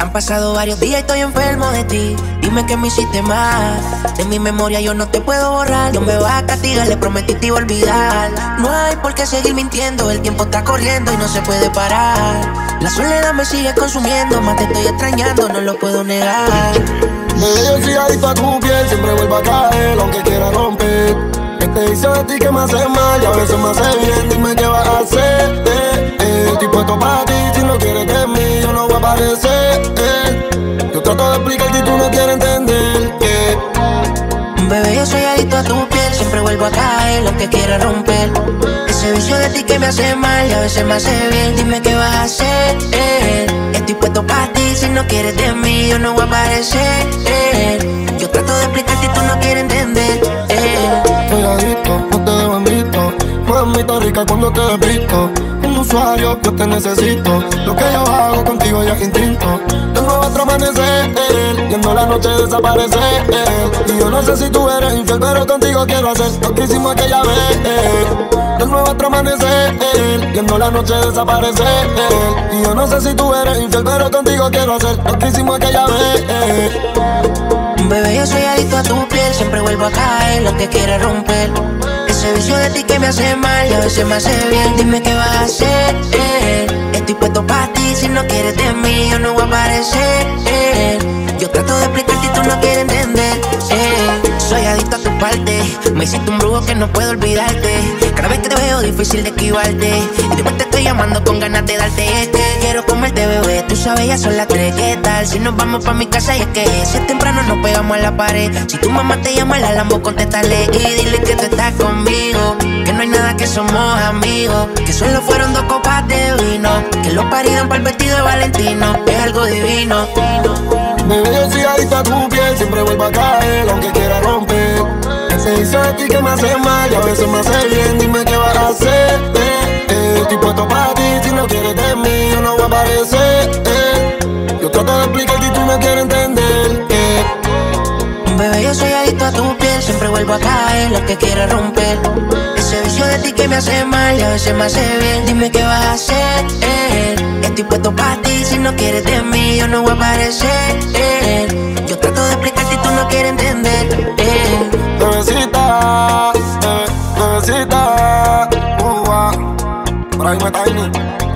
Han pasado varios días y estoy enfermo de ti. Dime que me hiciste mal. De mi memoria yo no te puedo borrar. No me vas a castigar, le prometí te iba a olvidar. No hay por qué seguir mintiendo. El tiempo está corriendo y no se puede parar. La soledad me sigue consumiendo. Más te estoy extrañando, no lo puedo negar. Me enfriadito a tu piel. Siempre vuelvo a caer, aunque quiera romper. Que te hice de ti que me hace mal y a veces me hace bien. Dime qué vas a hacer. Estoy puesto para ti. Si no quieres de mí, yo no voy a aparecer. Yo trato de explicarte y tú no quieres entender. Bebé, yo soy adicto a tu piel. Siempre vuelvo a caer, lo que quiera romper. Ese vicio de ti que me hace mal y a veces me hace bien. Dime qué vas a hacer. Estoy puesto para ti. Si no quieres de mí, yo no voy a aparecer. Yo trato de explicarte y tú no quieres entender. Soy adicto, no te dejo en visto. Mami, tan rica cuando te despisto. Usuario, yo te necesito. Lo que yo hago contigo ya es instinto. Tengo otro amanecer, viendo la noche desaparecer. Y yo no sé si tú eres infiel, pero contigo quiero hacer lo que hicimos aquella vez. Tengo otro amanecer, viendo la noche desaparecer. Y yo no sé si tú eres infiel, pero contigo quiero hacer lo que hicimos aquella vez. Bebé, yo soy adicto a tu piel. Siempre vuelvo a caer, lo que quiera romper. Ese vicio de ti que me hace mal y a veces me hace bien. Dime qué vas a hacer. Estoy puesto para ti. Si no quieres de mí, yo no voy a aparecer. Yo trato de explicarte y tú no quieres entender. Soy adicto a tu parte. Me hiciste un brujo que no puedo olvidarte. Cada vez que te veo difícil de esquivarte. Y después te estoy llamando con ganas de darte. Es que quiero comerte, bebé. Tú sabes, ya son las 3. ¿Qué tal si nos vamos pa' mi casa? Y es que si es temprano nos pegamos a la pared. Si tu mamá te llama, la Lambo, contéstale y dile que tú estás conmigo. Que no hay nada, que somos amigos. Que solo fueron 2 copas de vino. Que lo parieron para el vestido de Valentino. Es algo divino. Bebé, yo soy adicto a tu piel. Siempre vuelvo a caer, aunque quiera romper. Ese hizo de ti que me hace mal y a veces me hace bien. Dime qué vas a hacer. Estoy puesto para ti. Si no quieres de mí, yo no voy a aparecer. Yo trato de explicarte y tú no quieres entender. Bebé, yo soy adicto a tu piel. Siempre vuelvo a caer, lo que quiera romper. Ese vicio de ti que me hace mal y a veces me hace bien. Dime qué vas a hacer. Estoy puesto para ti. Si no quieres de mí, yo no voy a aparecer. Yo trato de explicarte y tú no quieres entender. Bebecita, bebecita, tráeme Tiny.